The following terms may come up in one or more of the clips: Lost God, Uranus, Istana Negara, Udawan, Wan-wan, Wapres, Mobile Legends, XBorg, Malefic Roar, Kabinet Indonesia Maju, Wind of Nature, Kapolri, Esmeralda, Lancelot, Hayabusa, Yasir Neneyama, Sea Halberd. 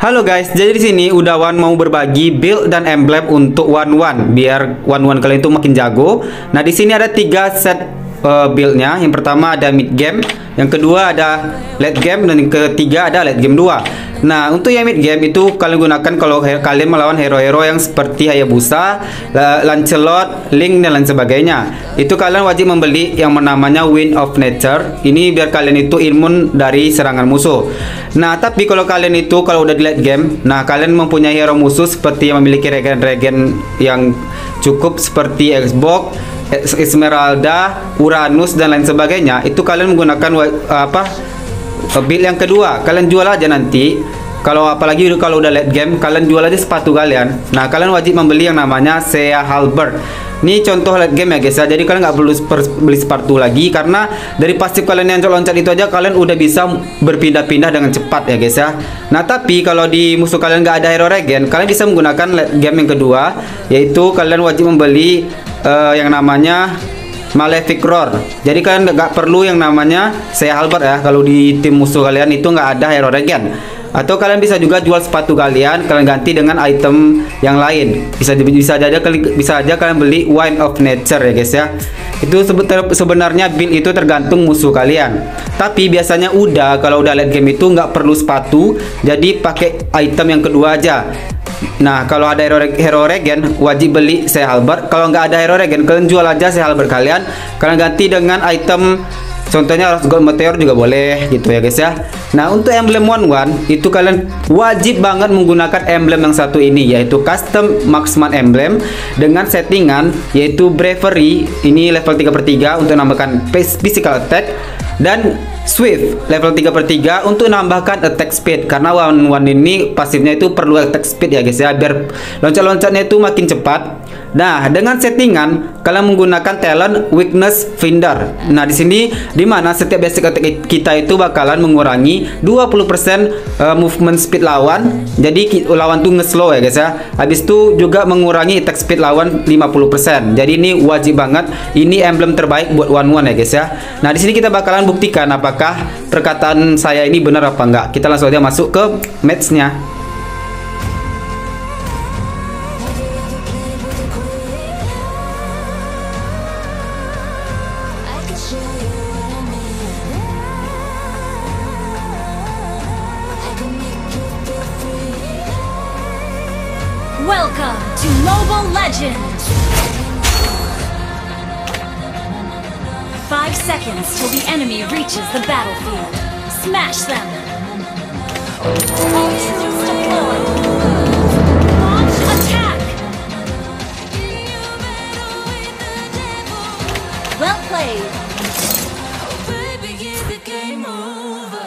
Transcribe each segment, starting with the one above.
Halo guys, jadi di sini Udawan mau berbagi build dan emblem untuk Wan-wan biar Wan-wan kalian itu makin jago. Nah, di sini ada 3 set buildnya. Yang pertama ada mid game, yang kedua ada late game, dan yang ketiga ada late game 2. Nah, untuk yang mid game itu kalian gunakan kalau kalian melawan hero-hero yang seperti Hayabusa, Lancelot, Link, dan lain sebagainya. Itu kalian wajib membeli yang namanya Wind of Nature. Ini biar kalian itu imun dari serangan musuh. Nah, tapi kalau kalian itu kalau udah di late game, nah kalian mempunyai hero musuh seperti yang memiliki regen-regen yang cukup seperti XBorg, Esmeralda, Uranus, dan lain sebagainya, itu kalian menggunakan build yang kedua. Kalian jual aja nanti. Apalagi kalau udah late game, kalian jual aja sepatu kalian. Nah, kalian wajib membeli yang namanya Sea Halberd. Ini contoh late game ya guys ya. Jadi kalian nggak perlu beli sepatu lagi, karena dari pasif kalian yang loncat itu aja kalian udah bisa berpindah-pindah dengan cepat ya guys ya. Nah, tapi kalau di musuh kalian nggak ada hero regen, kalian bisa menggunakan late game yang kedua, yaitu kalian wajib membeli yang namanya Malefic Roar. Jadi kalian nggak perlu yang namanya Sea Halberd ya. Kalau di tim musuh kalian itu nggak ada hero regen. Atau kalian bisa juga jual sepatu kalian, kalian ganti dengan item yang lain. Bisa aja kalian beli Wind of Nature ya guys ya. Itu sebenarnya build itu tergantung musuh kalian. Tapi biasanya kalau udah late game itu nggak perlu sepatu, jadi pakai item yang kedua aja. Nah, kalau ada hero regen wajib beli Sea Halberd. Kalau nggak ada hero regen, kalian jual aja Sea Halberd kalian. Kalian ganti dengan item, contohnya Lost God juga boleh gitu ya guys ya. Nah, untuk emblem Wan-wan itu kalian wajib banget menggunakan emblem yang satu ini, yaitu custom marksman emblem dengan settingan yaitu bravery ini level 3/3 untuk menambahkan physical attack, dan swift level 3/3 untuk nambahkan attack speed, karena Wan-wan ini pasifnya itu perlu attack speed ya guys ya, biar loncat-loncatnya itu makin cepat. Nah, dengan settingan kalian menggunakan talent weakness finder. Nah, di sini dimana setiap basic attack kita itu bakalan mengurangi 20% movement speed lawan, jadi lawan tuh nge-slow ya guys ya. Habis itu juga mengurangi attack speed lawan 50%. Jadi ini wajib banget, ini emblem terbaik buat Wan-wan ya guys ya. Nah, di sini kita bakalan buktikan apakah perkataan saya ini benar apa enggak. Kita langsung aja masuk ke matchnya. Welcome to Mobile Legends. 5 seconds till the enemy reaches the battlefield. Smash them. All systems deployed. Launch attack. Well played. Baby, is the game over?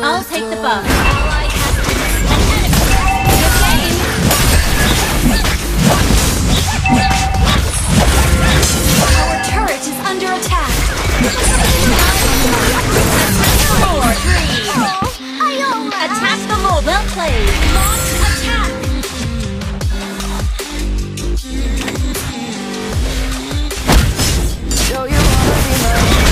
I'll take the buff. Our turret is under attack. Four, three. Attack the mobile play. Launch attack. So you wanna be my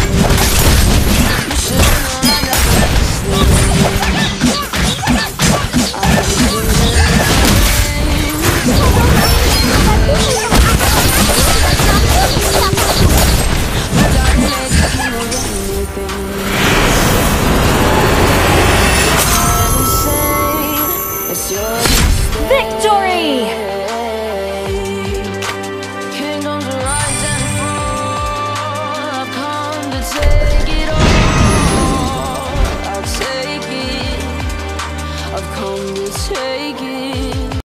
victory!